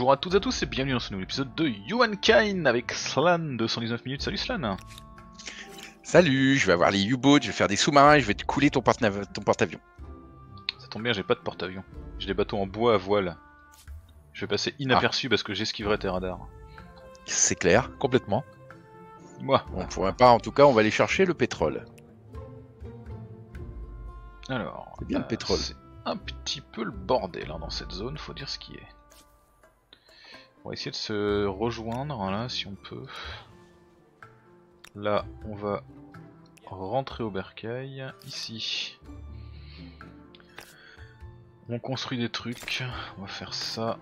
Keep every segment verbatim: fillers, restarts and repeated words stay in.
Bonjour à toutes et à tous et bienvenue dans ce nouvel épisode de Humankind avec Slan de cent dix-neuf minutes. Salut Slan. Salut, je vais avoir les U-Boats, je vais faire des sous-marins et je vais te couler ton porte-avions. Ça tombe bien, j'ai pas de porte-avions. J'ai des bateaux en bois à voile. Je vais passer inaperçu ah. parce que j'esquiverai tes radars. C'est clair, complètement. Moi. On pourrait pas, en tout cas, on va aller chercher le pétrole. Alors, c'est bien euh, le pétrole. C'est un petit peu le bordel hein, dans cette zone, faut dire ce qui est. On va essayer de se rejoindre hein, là si on peut. Là on va rentrer au bercail. Ici on construit des trucs. On va faire ça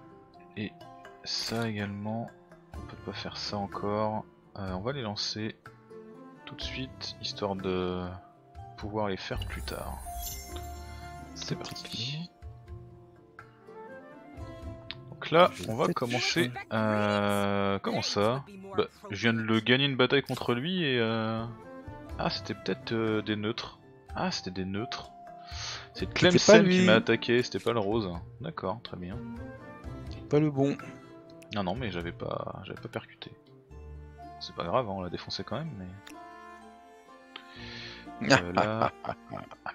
et ça également. On peut pas faire ça encore. Euh, on va les lancer tout de suite histoire de pouvoir les faire plus tard. C'est parti. Là, on va commencer. Euh... Comment ça ? Bah, je viens de le gagner une bataille contre lui et. Euh... Ah, c'était peut-être euh, des neutres. Ah, c'était des neutres. C'est Clemson qui m'a attaqué, c'était pas le rose. D'accord, très bien. Pas le bon. Non, non, mais j'avais pas, j'avais pas percuté. C'est pas grave, hein, on l'a défoncé quand même. Mais. Euh, là... Ah,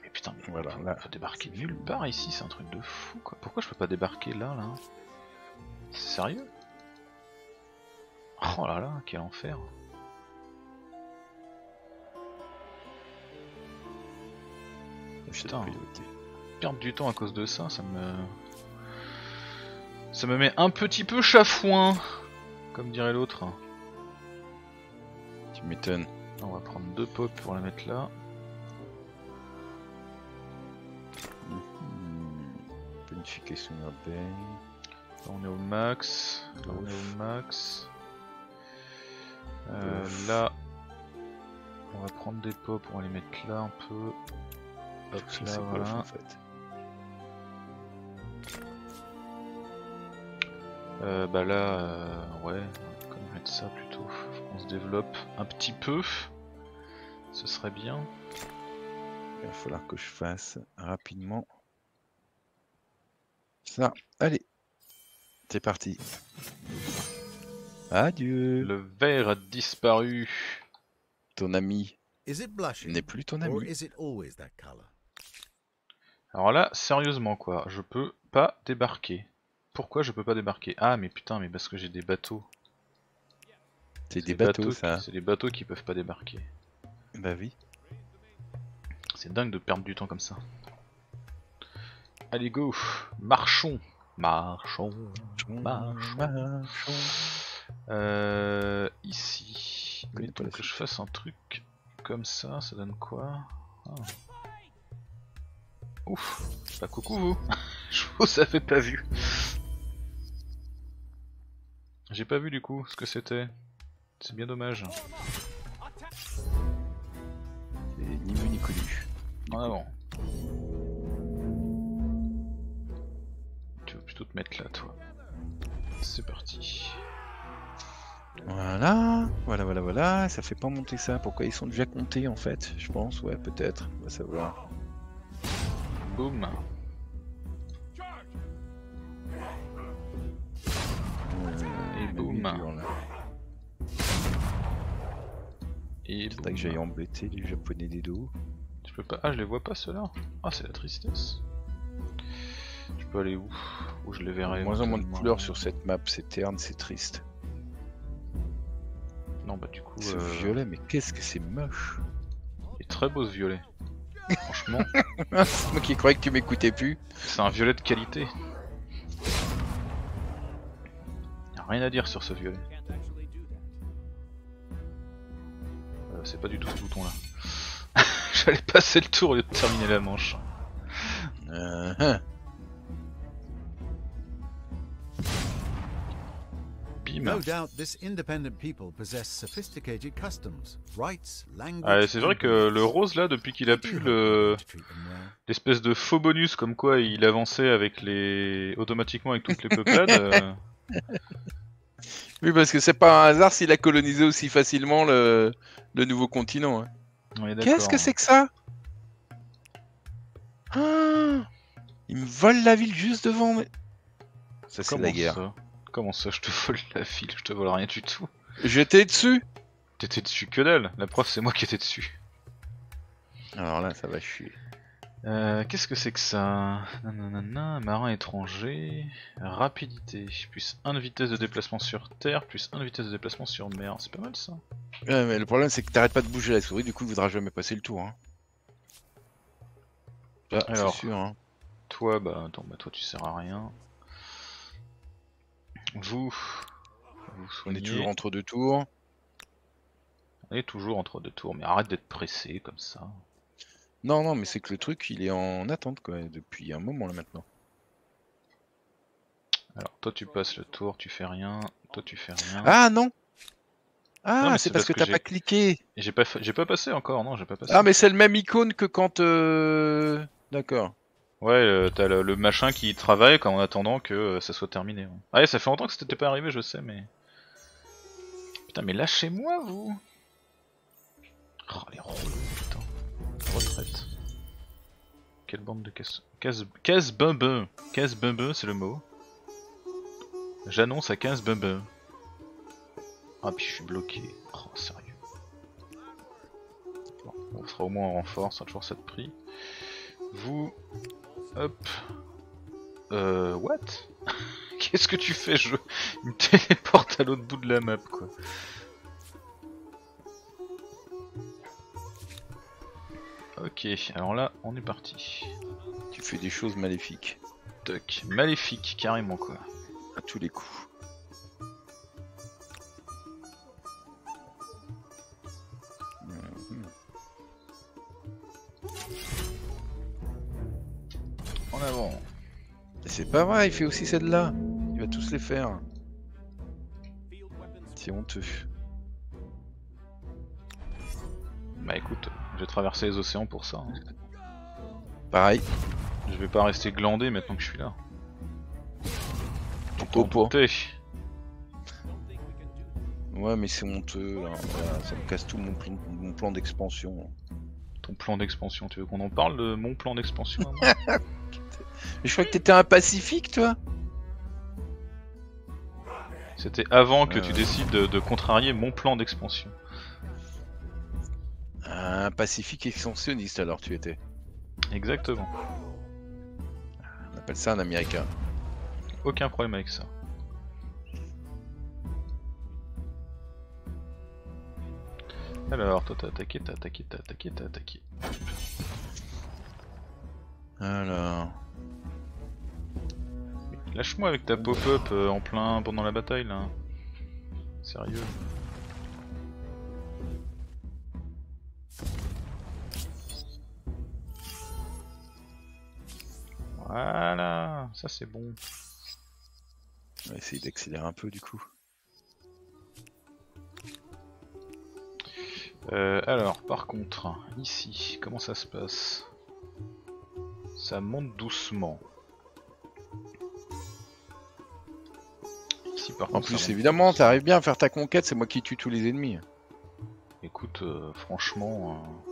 mais putain, mais voilà, là, faut débarquer nulle part ici, c'est un truc de fou quoi. Pourquoi je peux pas débarquer là, là ? C'est sérieux? Oh là là, quel enfer! Putain, perdre du temps à cause de ça, ça me. Ça me met un petit peu chafouin, comme dirait l'autre. Tu m'étonnes. On va prendre deux pop pour la mettre là. Planification urbaine. Là on est au max, là on est au max. Euh, là, on va prendre des pots pour les mettre là un peu. Hop là, ça, voilà. Off, en fait. euh, bah là, euh, ouais, on va quand même mettre ça plutôt. Faut qu'on se développe un petit peu. Ce serait bien. Il va falloir que je fasse rapidement ça. Allez. C'est parti. Adieu. Le verre a disparu. Ton ami n'est plus ton ami. Alors là, sérieusement quoi, je peux pas débarquer. Pourquoi je peux pas débarquer? Ah mais putain, mais parce que j'ai des bateaux. C'est des, des bateaux, bateaux ça. C'est des bateaux qui peuvent pas débarquer. Bah oui. C'est dingue de perdre du temps comme ça. Allez go, marchons. Marchons, marchons, marchons. Euh, ici, mettons que je fasse un truc comme ça, ça donne quoi? Ah. Ouf, bah coucou vous. Je vous avais pas vu. J'ai pas vu du coup ce que c'était. C'est bien dommage. Et ni vu ni connu. En avant. Plutôt te mettre là toi. C'est parti. Voilà, voilà, voilà, voilà. Ça fait pas monter ça. Pourquoi ils sont déjà comptés en fait? Je pense, ouais, peut-être. On va savoir. Boum. Et boum. Et boum. Que j'aille embêter les japonais des dos. Je peux pas. Ah, je les vois pas ceux-là. Ah, c'est la tristesse. Je peux aller où? Où je les verrai. Moins en moins de couleurs sur cette map, c'est terne, c'est triste. Non bah du coup... C'est euh... violet, mais qu'est-ce que c'est moche. Il est très beau ce violet. Franchement. C'est moi qui croyais que tu m'écoutais plus. C'est un violet de qualité. Y'a rien à dire sur ce violet. Euh, c'est pas du tout ce bouton là. J'allais passer le tour au lieu de terminer la manche. Euh... Ah, c'est vrai que le rose là, depuis qu'il a pu le l'espèce de faux bonus comme quoi il avançait avec les automatiquement avec toutes les peuplades. euh... Oui, parce que c'est pas un hasard s'il a colonisé aussi facilement le, le nouveau continent. Hein. Ouais, qu'est-ce que c'est que ça? Ah, il me vole la ville juste devant. Mais... Ça c'est la guerre. Ça Comment ça, je te vole la file, je te vole rien du tout. J'étais dessus. T'étais dessus que dalle, la preuve c'est moi qui étais dessus. Alors là, ça va chier. Euh, Qu'est-ce que c'est que ça? Nanana, marin étranger, rapidité, plus un de vitesse de déplacement sur terre, plus un de vitesse de déplacement sur mer, c'est pas mal ça. Ouais, mais le problème c'est que t'arrêtes pas de bouger la souris, du coup il voudra jamais passer le tour. Hein. Bah, c'est sûr. Hein. Toi, bah attends, bah toi tu sers à rien. Vous, vous soignez. On est toujours entre deux tours. On est toujours entre deux tours, mais arrête d'être pressé comme ça. Non, non, mais c'est que le truc, il est en attente quoi, depuis un moment là maintenant. Alors, toi tu passes le tour, tu fais rien, toi tu fais rien. Ah non. Ah, c'est parce, parce que, que t'as pas cliqué. J'ai pas, j'ai pas passé encore, non, j'ai pas passé. Ah, mais c'est le même icône que quand... Euh... D'accord. Ouais, euh, t'as le, le machin qui travaille quand, en attendant que euh, ça soit terminé. Ouais. Ah ouais, ça fait longtemps que c'était pas arrivé, je sais, mais... Putain, mais lâchez-moi, vous. Oh, les relous, putain. Retraite. Quelle bande de casse... Casse-bumbun. Casse-bumbun, c'est le mot. J'annonce à quinze bumbun. Ah, puis je suis bloqué. Oh, sérieux. Bon, on sera au moins en renfort, ça a toujours ça de prix. Vous... Hop. Euh... What? Qu'est-ce que tu fais, je... Il me téléporte à l'autre bout de la map, quoi. Ok, alors là, on est parti. Tu fais des choses maléfiques. Toc, maléfique, carrément quoi. À tous les coups. Mmh. En avant. C'est pas vrai, il fait aussi celle-là. Il va tous les faire. C'est honteux. Bah écoute... J'ai traversé les océans pour ça. Hein. Pareil. Je vais pas rester glandé maintenant que je suis là. Ton topo. Ouais, mais c'est honteux. Là. Voilà, ça me casse tout mon, pl mon plan d'expansion. Ton plan d'expansion, tu veux qu'on en parle de mon plan d'expansion? Mais je crois que t'étais un pacifique, toi. C'était avant que euh... tu décides de, de contrarier mon plan d'expansion. Un pacifique expansionniste, alors tu étais. Exactement. On appelle ça un américain. Aucun problème avec ça. Alors, toi t'as attaqué, t'as attaqué, t'as attaqué, t'as attaqué. Alors. Lâche-moi avec ta pop-up en plein pendant la bataille là. Sérieux. Voilà, ça c'est bon. On va essayer d'accélérer un peu du coup. Euh, alors, par contre, ici, comment ça se passe? Ça monte doucement. Ici, par en contre, plus, évidemment, t'arrives bien à faire ta conquête, c'est moi qui tue tous les ennemis. Écoute, euh, franchement... Euh...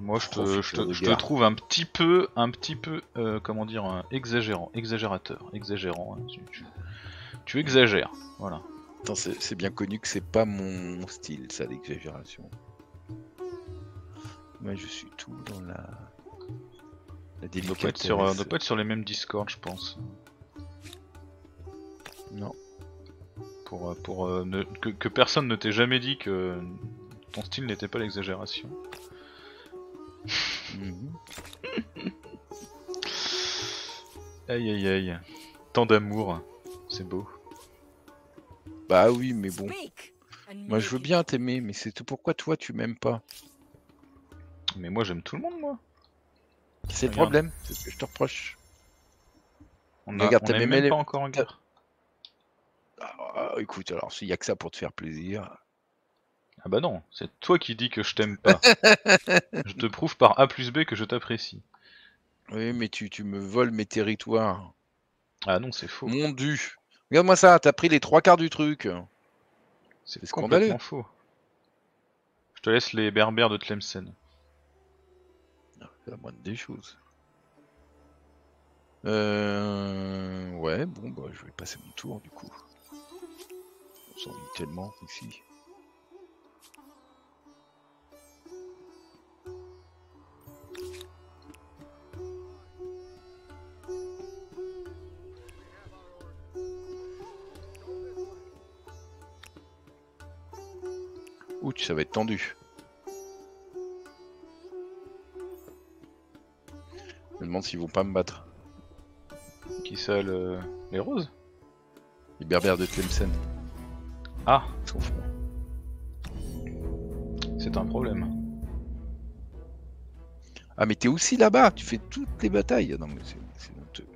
Moi je te, je, te, je te trouve un petit peu, un petit peu, euh, comment dire, euh, exagérant, exagérateur, exagérant, hein, tu, tu, tu exagères, voilà. Attends, c'est bien connu que c'est pas mon style ça, l'exagération. Moi je suis tout dans la, la délicatesse. On doit pas être sur les mêmes Discord je pense. Non. Pour, pour euh, ne, que, que personne ne t'ait jamais dit que ton style n'était pas l'exagération. Mmh. Aïe aïe aïe, tant d'amour, c'est beau. Bah oui, mais bon, moi je veux bien t'aimer, mais c'est pourquoi toi tu m'aimes pas? Mais moi j'aime tout le monde, moi. C'est le problème, c'est ce que je te reproche. On a, regarde, on même les... pas encore en guerre. Ah, écoute, alors s'il y a que ça pour te faire plaisir. Ah bah non, c'est toi qui dis que je t'aime pas. Je te prouve par A plus B que je t'apprécie. Oui, mais tu, tu me voles mes territoires. Ah non, c'est faux. Mon dû. Regarde-moi ça, t'as pris les trois quarts du truc. C'est complètement faux. Je te laisse les berbères de Tlemcen. C'est la moindre des choses. Euh... Ouais, bon, bah, je vais passer mon tour, du coup. On s'ennuie tellement, ici. Ouch, ça va être tendu. Je me demande s'ils vont pas me battre. Qui ça, le... les roses? Les berbères de Tlemcen. Ah, je confonds. C'est un problème. Ah mais t'es aussi là-bas, tu fais toutes les batailles. Non mais c'est honteux.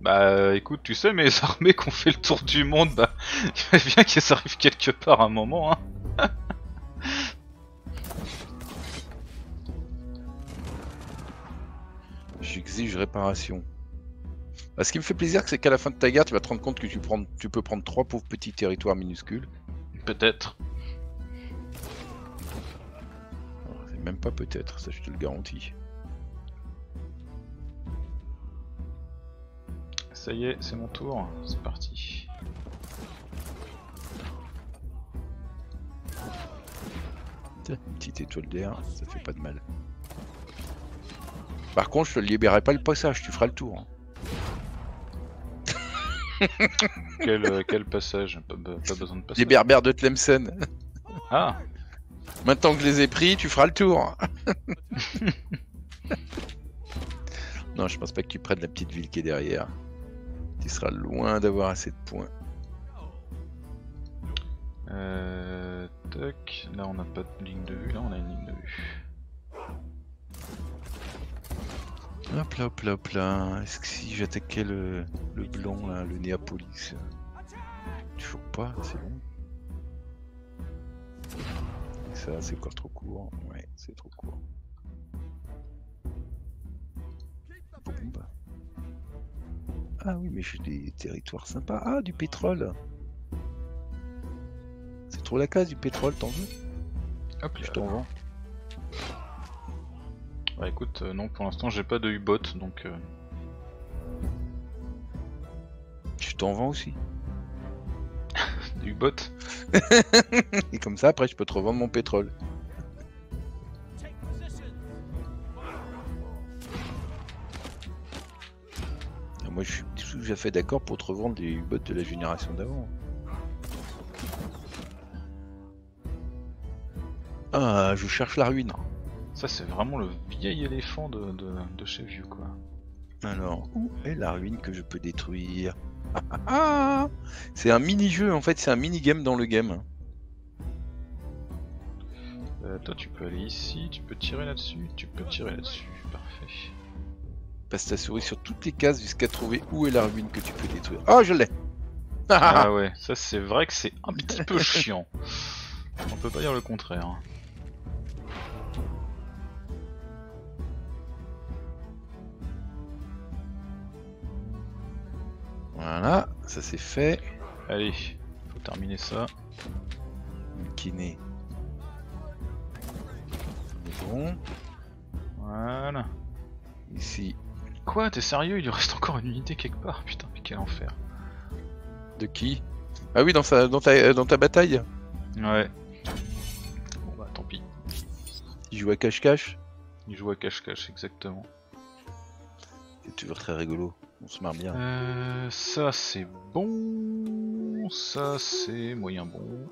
Bah écoute, tu sais, mes armées qu'on fait le tour du monde, bah il fallait bien qu'elles arrivent quelque part à un moment, hein. J'exige réparation. Ah, ce qui me fait plaisir, c'est qu'à la fin de ta guerre, tu vas te rendre compte que tu, prends, tu peux prendre trois pauvres petits territoires minuscules. Peut-être. C'est même pas peut-être, ça je te le garantis. Ça y est, c'est mon tour, c'est parti. Une petite étoile d'air, ça fait pas de mal. Par contre, je te libérerai pas le passage, tu feras le tour. Quel, euh, quel passage? Pas, pas besoin de passage. Les berbères de Tlemcen. Ah. Maintenant que je les ai pris, tu feras le tour. Non, je pense pas que tu prennes la petite ville qui est derrière. Tu seras loin d'avoir assez de points. Euh, tac. Là, on n'a pas de ligne de vue. Là, on a une ligne de vue. Hop là, hop là, hop là. Est-ce que si j'attaquais le, le blanc, là, le Néapolis? Toujours pas, c'est bon. Et ça, c'est encore trop court. Ouais, c'est trop court. Bon, bah. Ah oui, mais j'ai des territoires sympas. Ah, du pétrole. C'est trop la case du pétrole, t'en veux? Hop, je t'en vends. Bah écoute, euh, non, pour l'instant j'ai pas de U-Boats, donc... Euh... Tu t'en vends aussi. Du U-Boats. Et comme ça, après, je peux te revendre mon pétrole. Et moi, je suis tout à fait d'accord pour te revendre des U-Boats de la génération d'avant. Ah, je cherche la ruine. Ça c'est vraiment le vieil éléphant de, de, de chez Vieux, quoi. Alors, où est la ruine que je peux détruire? Ah, ah, ah. C'est un mini-jeu en fait, c'est un mini-game dans le game. Euh, toi tu peux aller ici, tu peux tirer là-dessus, tu peux tirer là-dessus, parfait. Passe ta souris sur toutes les cases jusqu'à trouver où est la ruine que tu peux détruire. Oh, je l'ai. Ah, ah ouais, ça c'est vrai que c'est un petit peu chiant. On peut pas dire le contraire. Voilà, ça c'est fait. Allez, faut terminer ça. Le kiné. Bon. Voilà. Ici. Quoi, t'es sérieux? Il lui reste encore une unité quelque part. Putain, mais quel enfer. De qui? Ah oui, dans, sa, dans, ta, dans ta bataille. Ouais. Bon bah tant pis. Il joue à cache-cache. Il joue à cache-cache, exactement. C'est toujours très rigolo. On se marre bien. Euh, ça c'est bon, ça c'est moyen bon.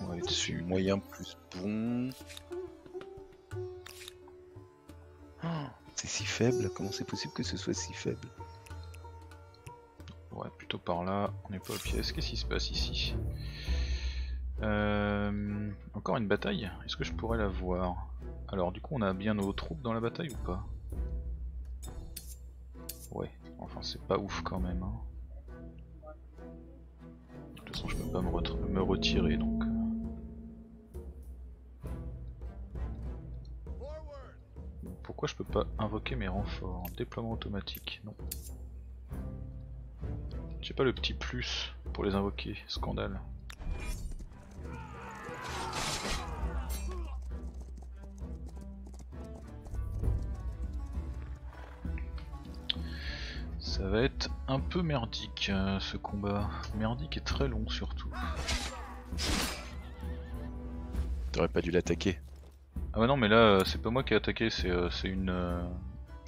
On va aller dessus. Moyen plus bon. Oh, c'est si faible, comment c'est possible que ce soit si faible? Ouais, plutôt par là, on n'est pas aux pièces. Qu'est-ce qui se passe ici? euh, Encore une bataille, est-ce que je pourrais la voir? Alors du coup on a bien nos troupes dans la bataille ou pas? Ouais, enfin c'est pas ouf quand même, hein. De toute façon je peux pas me, ret me retirer donc. Pourquoi je peux pas invoquer mes renforts? Déploiement automatique, non. J'ai pas le petit plus pour les invoquer, scandale. Ça va être un peu merdique euh, ce combat. Merdique et très long surtout. T'aurais pas dû l'attaquer. Ah bah non, mais là c'est pas moi qui ai attaqué, c'est euh, une, euh,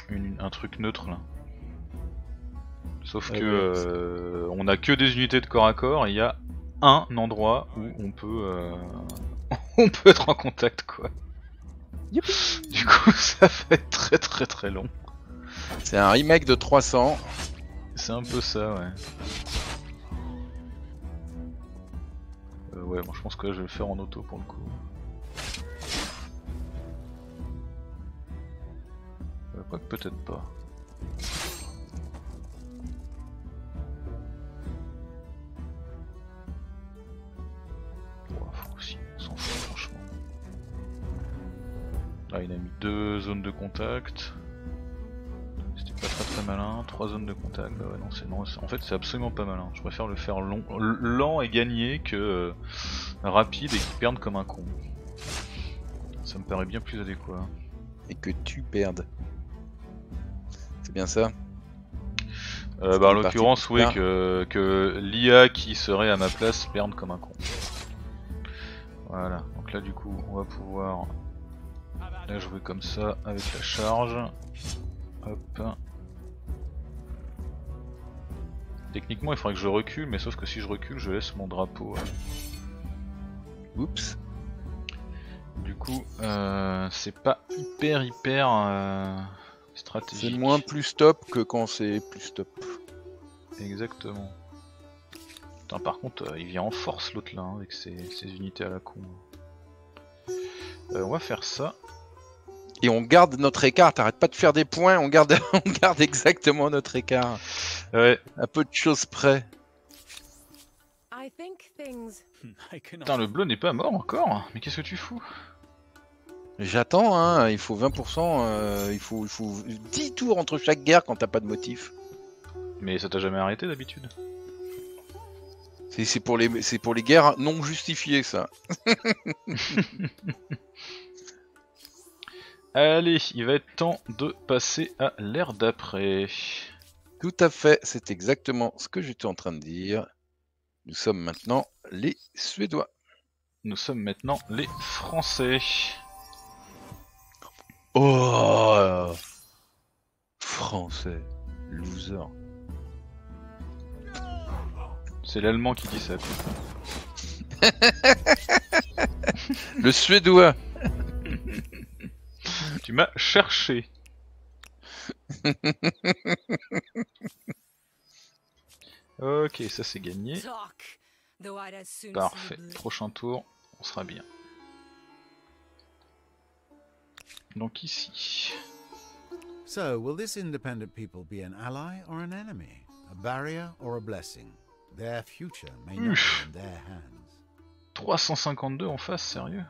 une un truc neutre là. Sauf ah que oui, euh, on a que des unités de corps à corps et il y a un endroit où on peut euh, on peut être en contact quoi. Youpi. Du coup ça va être très très très long. C'est un remake de trois cents. C'est un peu ça ouais. Euh, ouais bon, je pense que là, je vais le faire en auto pour le coup. Euh, quoi que peut-être pas. Ah, il a mis deux zones de contact. C'était pas très très malin. Trois zones de contact. Bah ouais, non, c'est non. En fait, c'est absolument pas malin. Je préfère le faire long, lent et gagner que euh, rapide et qu'il perde comme un con. Ça me paraît bien plus adéquat. Et que tu perdes. C'est bien ça. Euh, bah en l'occurrence, oui, que, que l'I A qui serait à ma place perde comme un con. Voilà. Donc là, du coup, on va pouvoir. Là je vais comme ça avec la charge. Hop. Techniquement il faudrait que je recule, mais sauf que si je recule je laisse mon drapeau. Oups. Du coup euh, c'est pas hyper hyper euh, stratégique. C'est moins plus top que quand c'est plus top. Exactement. Putain, par contre euh, il vient en force l'autre là hein, avec ses, ses unités à la con. Euh, on va faire ça. Et on garde notre écart, t'arrêtes pas de faire des points, on garde, on garde exactement notre écart. Ouais. À peu de choses près. Things... Putain, le bleu n'est pas mort encore. Mais qu'est-ce que tu fous? J'attends, hein, il faut vingt pour cent, euh, il, faut, il faut dix tours entre chaque guerre quand t'as pas de motif. Mais ça t'a jamais arrêté d'habitude? C'est pour, pour les guerres non justifiées, ça. Allez, il va être temps de passer à l'ère d'après. Tout à fait, c'est exactement ce que j'étais en train de dire. Nous sommes maintenant les Suédois. Nous sommes maintenant les Français. Oh, Français, loser. C'est l'allemand qui dit ça. Le suédois. Tu m'as cherché. Ok, ça c'est gagné. Parfait. Prochain tour, on sera bien. Donc ici. So, will this independent people be an ally or an enemy? A barrier or a blessing? Their future may not be in their hands. trois cent cinquante-deux en face, sérieux?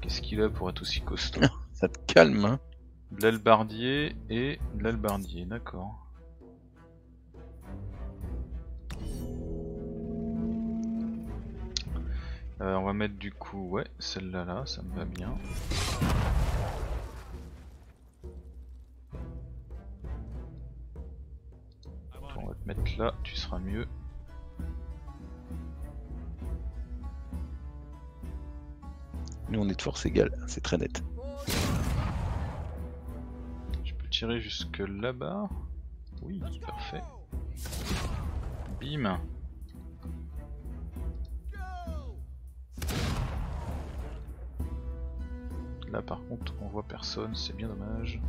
Qu'est-ce qu'il a pour être aussi costaud? Ça te calme, hein? De l'albardier et de l'albardier, d'accord. Euh, on va mettre du coup, ouais, celle-là, là, ça me va bien. On va te mettre là, tu seras mieux. Nous on est de force égale, c'est très net. Je peux tirer jusque là-bas. Oui, parfait. Bim. Là par contre on voit personne, c'est bien dommage.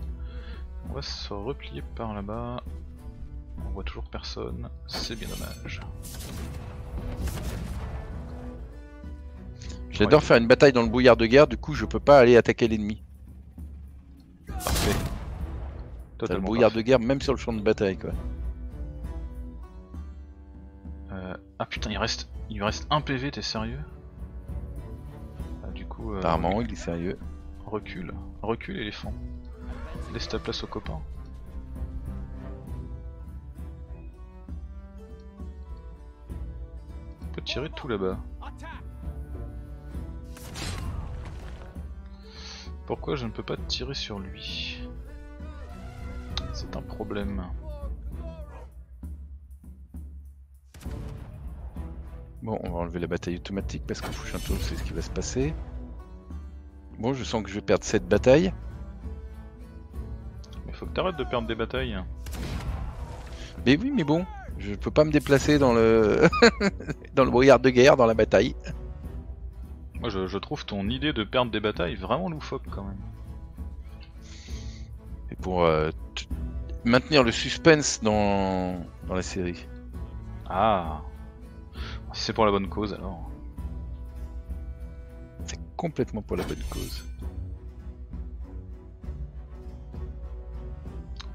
On va se replier par là-bas. On voit toujours personne, c'est bien dommage. J'adore ouais. Faire une bataille dans le brouillard de guerre, du coup je peux pas aller attaquer l'ennemi. Parfait. T'as le brouillard parfait. De guerre même sur le champ de bataille quoi. Euh, ah putain il reste il reste un P V, t'es sérieux? Ah, du coup. Euh, Apparemment recule. Il est sérieux. Recule, recule éléphant. Laisse ta place aux copains. Tirer tout là-bas. Pourquoi je ne peux pas tirer sur lui? C'est un problème. Bon, on va enlever la bataille automatique parce qu'en prochain tour, c'est ce qui va se passer. Bon, je sens que je vais perdre cette bataille. Mais faut que t'arrêtes de perdre des batailles. Mais oui, mais bon, je peux pas me déplacer dans le dans le brouillard de guerre, dans la bataille. Moi, je, je trouve ton idée de perdre des batailles vraiment loufoque quand même. Et pour euh, maintenir le suspense dans, dans la série. Ah, si c'est pour la bonne cause alors. C'est complètement pour la bonne cause.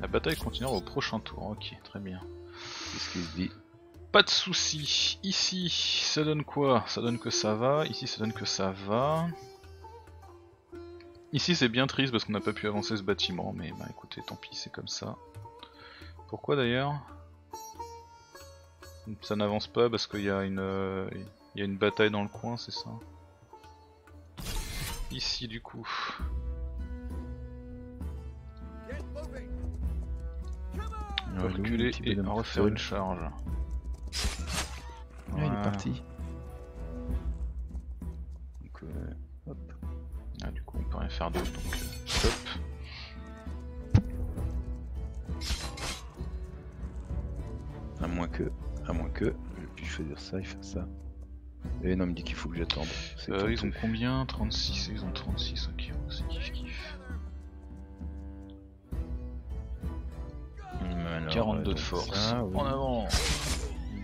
La bataille continuera au prochain tour, ok, très bien. C'est ce qu'il se dit. Pas de soucis. Ici, ça donne quoi? Ça donne que ça va. Ici, ça donne que ça va. Ici, c'est bien triste parce qu'on n'a pas pu avancer ce bâtiment, mais bah écoutez, tant pis, c'est comme ça. Pourquoi d'ailleurs? Ça n'avance pas parce qu'il y a une, euh, il y a une bataille dans le coin, c'est ça? Ici, du coup. On va reculer et refaire une charge. Ouais, ouais. Il est parti. Donc, euh, hop. Ah, du coup, on peut rien faire d'autre, donc stop. À moins que, à moins que, je puisse choisir ça et faire ça. Et non, il me dit qu'il faut que j'attende. Euh, ils ont combien? Trente-six. Ils ont trente-six. Ok, c'est kiff kiff. Alors, quarante-deux de force. Ça, ouais. En avant.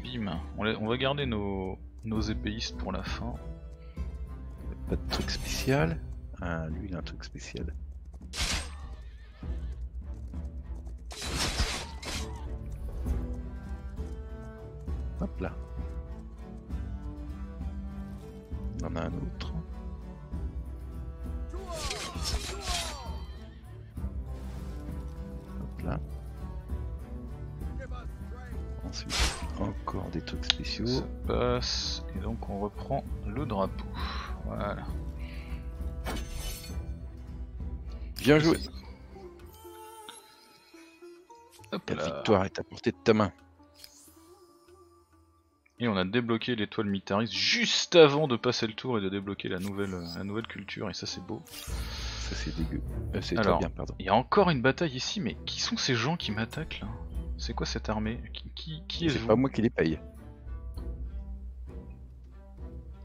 Bim. On, on va garder nos, nos épéistes pour la fin. Pas de truc spécial. Ah, lui il a un truc spécial. Hop là. On en a un autre. Hop là. Ensuite, encore des trucs spéciaux. Ça passe, et donc on reprend le drapeau. Voilà. Bien joué. Hop, la victoire est à portée de ta main. Et on a débloqué l'étoile Mitaris juste avant de passer le tour et de débloquer la nouvelle, la nouvelle culture, et ça c'est beau. Ça c'est dégueu. Euh, c'est très bien, pardon. Il y a encore une bataille ici, mais qui sont ces gens qui m'attaquent là? C'est quoi cette armée? Qui, qui, qui est-ce? C'est pas moi qui les paye.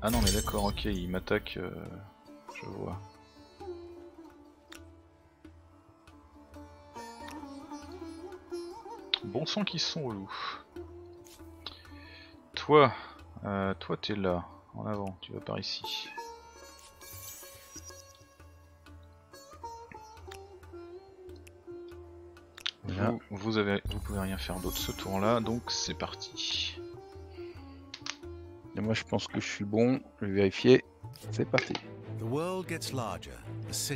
Ah non mais d'accord, ok, ils m'attaquent, euh, je vois. Bon sang qu'ils sont relous. Toi, euh, toi t'es là, en avant, tu vas par ici. Vous, vous, avez, vous pouvez rien faire d'autre ce tour là, donc c'est parti. Et moi je pense que je suis bon, je vais vérifier, c'est parti.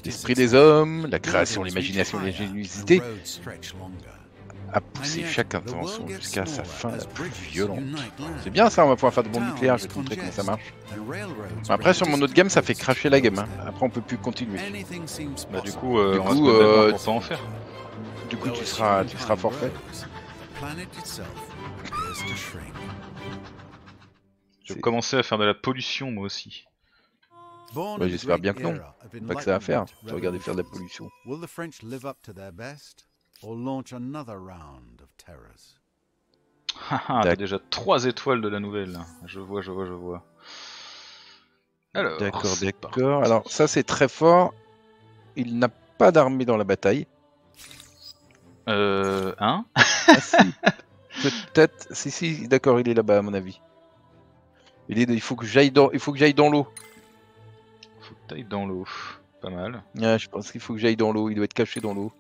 L'esprit des hommes, la création, l'imagination, l'ingéniosité a poussé chaque intervention jusqu'à sa fin la plus violente. C'est bien ça, on va pouvoir faire de bombes nucléaires, je vais te montrer comment ça marche. Après sur mon autre game ça fait cracher la game, hein. Après on peut plus continuer. Bah du coup, euh, du on coup, euh, pour pas en faire. Du coup, tu seras, tu seras forfait. Je vais commencer à faire de la pollution, moi aussi. Ouais, j'espère bien que non. Pas que ça à faire. Je vais regarder faire de la pollution. Haha, t'as déjà trois étoiles de la nouvelle. Je vois, je vois, je vois. Alors, d'accord, d'accord. Alors, ça, c'est très fort. Il n'a pas d'armée dans la bataille. Euh... Hein ah, si. Peut-être... Si, si, d'accord, il est là-bas à mon avis. Il, est... il faut que j'aille dans l'eau. Il faut que j'aille dans l'eau. Il faut que t'ailles dans l'eau. Pas mal. Ah, je pense qu'il faut que j'aille dans l'eau. Il doit être caché dans l'eau.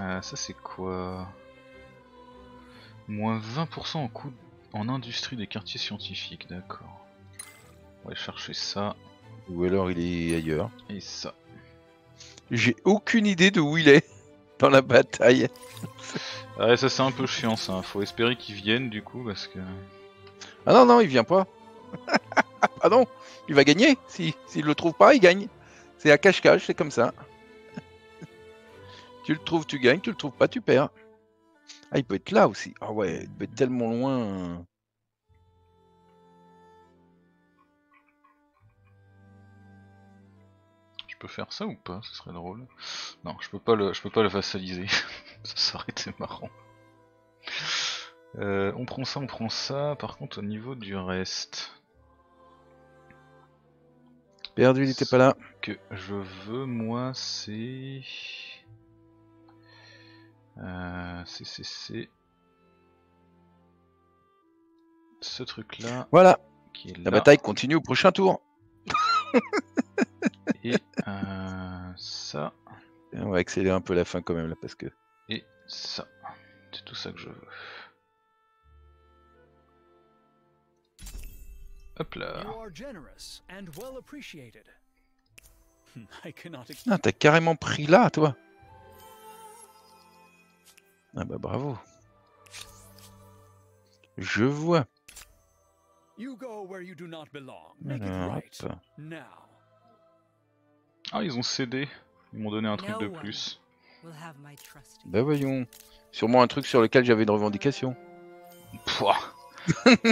Euh, ça c'est quoi? Moins vingt pour cent en coût en industrie des quartiers scientifiques, d'accord. On va chercher ça. Ou alors il est ailleurs. Et ça. J'ai aucune idée de où il est dans la bataille. Ouais, ça c'est un peu chiant ça, faut espérer qu'il vienne du coup parce que... Ah non, non, il vient pas. Ah non, il va gagner, si s'il le trouve pas, il gagne. C'est à cache-cache, c'est comme ça. Tu le trouves, tu gagnes, tu le trouves pas, tu perds. Ah, il peut être là aussi. Ah ouais, il peut être tellement loin. Je peux faire ça ou pas? Ce serait drôle. Non, je peux pas le, je peux pas le vassaliser. Ça aurait été marrant. Euh, on prend ça, on prend ça. Par contre, au niveau du reste... Perdu, il était pas là. Ce que je veux, moi, c'est... Euh, c'est, c'est, c'est... ce truc-là. Voilà. Qui est là. La bataille continue au prochain tour. Et euh, ça. Et on va accélérer un peu la fin quand même, là, parce que... Et ça. C'est tout ça que je veux. Hop là. Ah, t'as carrément pris là, toi. Ah bah bravo. Je vois. Alors, hop. Ah, ils ont cédé. Ils m'ont donné un truc de plus. Bah voyons. Sûrement un truc sur lequel j'avais une revendication. Pouah.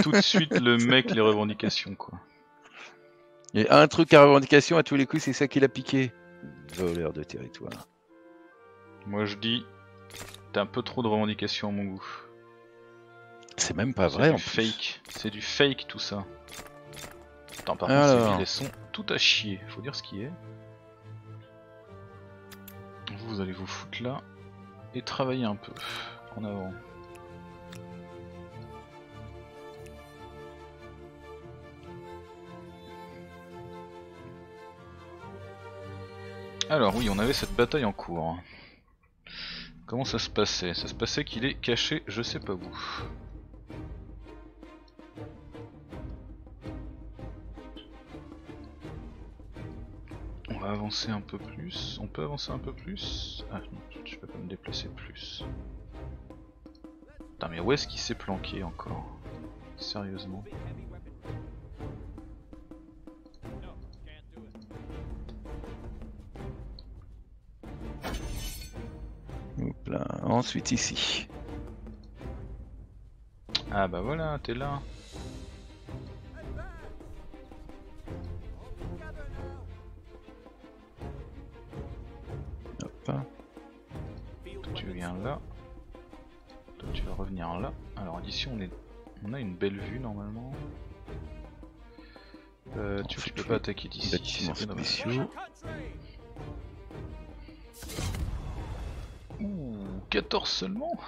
Tout de suite le mec les revendications quoi. Et un truc à revendication à tous les coups, c'est ça qui l'a piqué. Voleur de territoire. Moi je dis, t'as un peu trop de revendications à mon goût. C'est même pas vrai en plus. Fake. C'est du fake tout ça. Attends, par contre ces villes elles sont tout à chier, faut dire ce qui est. Vous, vous allez vous foutre là et travailler un peu en avant. Alors oui, on avait cette bataille en cours. Comment ça se passait? Ça se passait qu'il est caché, je sais pas où. On va avancer un peu plus. On peut avancer un peu plus? Ah non, je peux pas me déplacer plus. Putain mais où est-ce qu'il s'est planqué encore? Sérieusement. Là, ensuite ici. Ah bah voilà, t'es là. Hop. Toi, tu viens là. Toi tu vas revenir là. Alors d'ici on est, on a une belle vue normalement. Euh, tu, tu peux pas attaquer d'ici. quatorze seulement?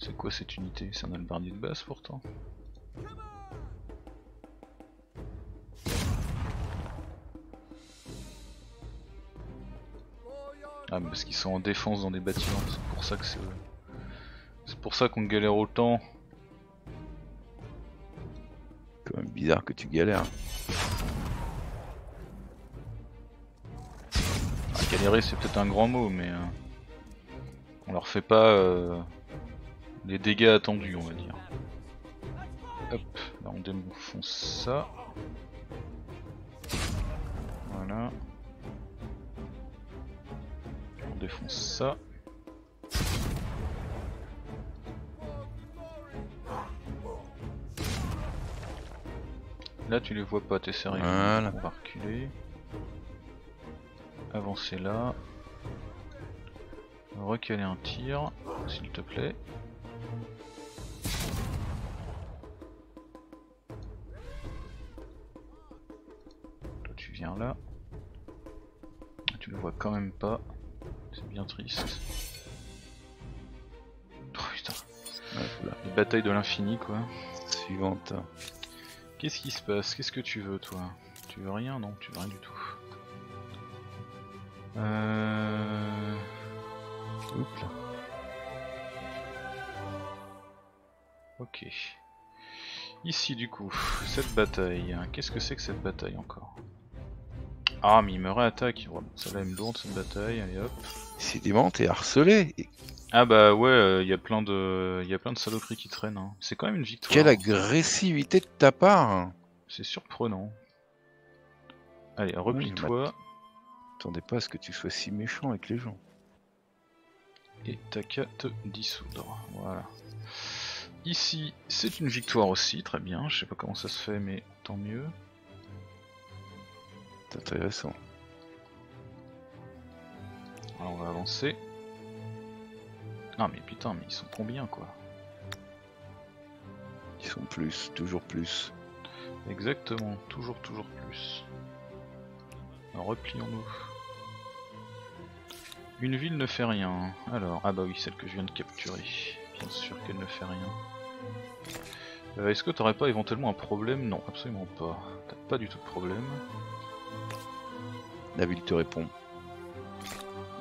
C'est quoi cette unité? C'est un albardier de base pourtant. Ah mais parce qu'ils sont en défense dans des bâtiments, c'est pour ça que c'est... C'est pour ça qu'on galère autant. Quand même bizarre que tu galères. Ah, galérer c'est peut-être un grand mot mais... Euh... On leur fait pas euh, les dégâts attendus, on va dire. Hop, là on défonce ça. Voilà. On défonce ça. Là tu les vois pas, t'es sérieux. Voilà. On va reculer. Avancer là. Recaler un tir, s'il te plaît. Toi tu viens là. Tu le vois quand même pas. C'est bien triste. Oh putain. Voilà. Les batailles de l'infini quoi. Suivante. Qu'est-ce qui se passe? Qu'est-ce que tu veux toi? Tu veux rien? Non, tu veux rien du tout. Euh... Oups. Ok. Ici du coup, cette bataille. Qu'est-ce que c'est que cette bataille encore? Ah mais il me réattaque. Ça là me lourde cette bataille, allez hop. C'est dément, t'es harcelé. Ah bah ouais, il euh, y a plein de. Il y a plein de saloperies qui traînent. Hein. C'est quand même une victoire. Quelle agressivité de ta part hein. C'est surprenant. Allez, replie-toi. Attendez pas à ce que tu sois si méchant avec les gens. et t'as qu'à te dissoudre. Voilà. Ici, c'est une victoire aussi, très bien. Je sais pas comment ça se fait, mais tant mieux. C'est intéressant. Alors on va avancer. Ah mais putain, mais ils sont combien quoi? Ils sont plus, toujours plus. Exactement, toujours toujours plus. Replions-nous. Une ville ne fait rien. Alors, ah bah oui, celle que je viens de capturer. Bien sûr qu'elle ne fait rien. Euh, Est-ce que t'aurais pas éventuellement un problème? Non, absolument pas. T'as pas du tout de problème. La ville te répond.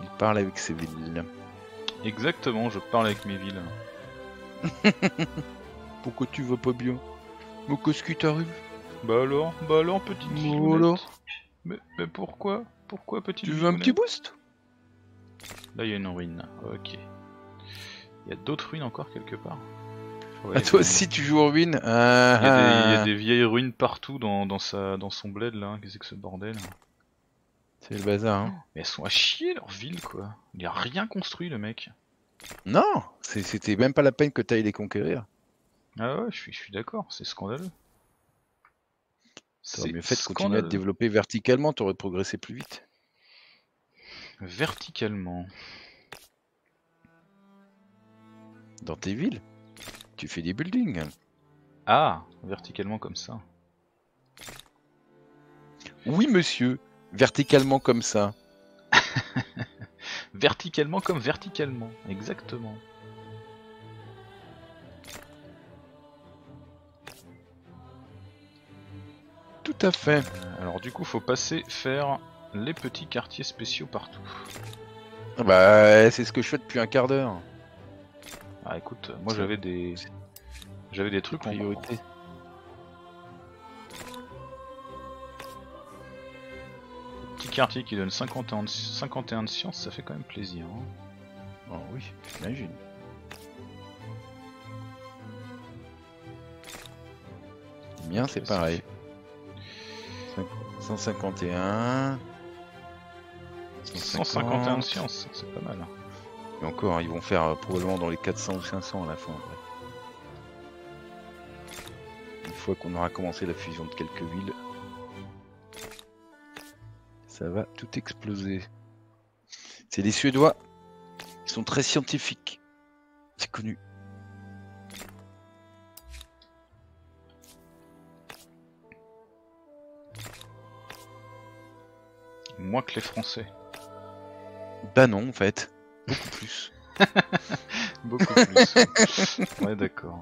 Il parle avec ses villes. Exactement, je parle avec mes villes. Pourquoi tu vas pas bien? Mais qu'est-ce qui t'arrive? Bah alors, bah alors, petite ville. Mais, mais pourquoi? Pourquoi petite ville? Tu veux un petit boost? Là il y a une ruine, ok. Il y a d'autres ruines encore quelque part. Ouais, ah toi aussi tu joues aux ruines? Ah, il, y a des, il y a des vieilles ruines partout dans, dans, sa, dans son bled là, qu'est-ce que ce bordel? C'est le bazar hein. Mais elles sont à chier leur ville quoi. Il a rien construit le mec. Non, c'était même pas la peine que t'ailles les conquérir. Ah ouais, je suis, je suis d'accord, c'est scandaleux. T'aurais mieux fait de continuer à te développer verticalement, t'aurais progressé plus vite. Verticalement. Dans tes villes, tu fais des buildings. Ah, verticalement comme ça. Oui monsieur, verticalement comme ça. Verticalement comme verticalement, exactement. Tout à fait. Euh, alors du coup, faut passer faire les petits quartiers spéciaux partout. Bah c'est ce que je fais depuis un quart d'heure. Ah écoute, moi j'avais des j'avais des trucs en priorité. Petit quartier qui donne cinquante et un de science, ça fait quand même plaisir. Hein. Oh oui, j'imagine. Les miens c'est pareil. cent cinquante et un. cent cinquante et un de science, c'est pas mal. Et encore, hein, ils vont faire euh, probablement dans les quatre cents ou cinq cents à la fin. Ouais. Une fois qu'on aura commencé la fusion de quelques villes, ça va tout exploser. C'est les Suédois. Ils sont très scientifiques. C'est connu. Moins que les Français. Bah non, en fait. Beaucoup plus. Beaucoup plus. Ouais, ouais d'accord.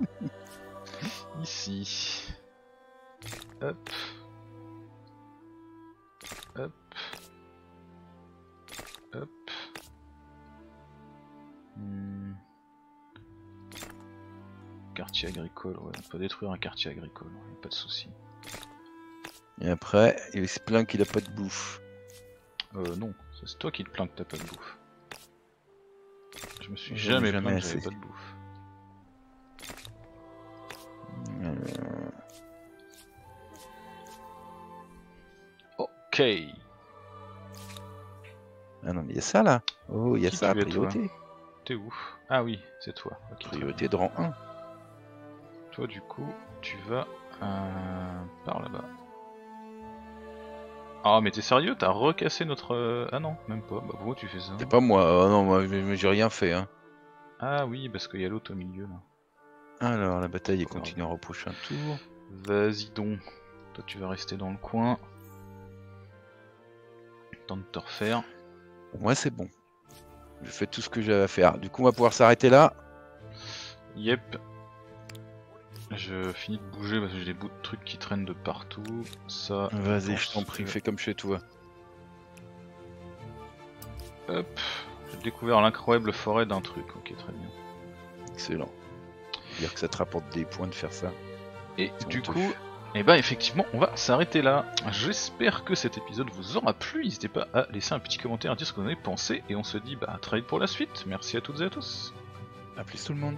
Ici. Hop. Hop. Hop. Hmm. Quartier agricole, ouais. On peut détruire un quartier agricole, ouais. Pas de souci. Et après, il se plaint qu'il a pas de bouffe. Euh non, c'est toi qui te plains que t'as pas de bouffe. Je me suis jamais, jamais plaint que j'avais pas de bouffe. Ok. Ah non mais y'a ça là. Oh y'a ça à priorité. T'es où? Ah oui, c'est toi. Okay, priorité de rang un. Toi du coup, tu vas euh, par là-bas. Ah mais t'es sérieux, t'as recassé notre... Ah non, même pas, bah pourquoi tu fais ça? C'est pas moi, oh non, moi j'ai rien fait hein. Ah oui, parce qu'il y a l'autre au milieu là. Alors la bataille continuera au prochain tour. Vas-y donc, toi tu vas rester dans le coin. Temps de te refaire. Pour moi c'est bon. Je fais tout ce que j'avais à faire, du coup on va pouvoir s'arrêter là. Yep. Je finis de bouger parce que j'ai des bouts de trucs qui traînent de partout. Ça. Vas-y, je t'en prie, fais comme chez toi. Hop, j'ai découvert l'incroyable forêt d'un truc. Ok, très bien. Excellent. Dire que ça te rapporte des points de faire ça. Et du coup, et bah effectivement, on va s'arrêter là. J'espère que cet épisode vous aura plu. N'hésitez pas à laisser un petit commentaire, à dire ce que vous en avez pensé, et on se dit bah à très vite pour la suite. Merci à toutes et à tous. À plus tout le monde.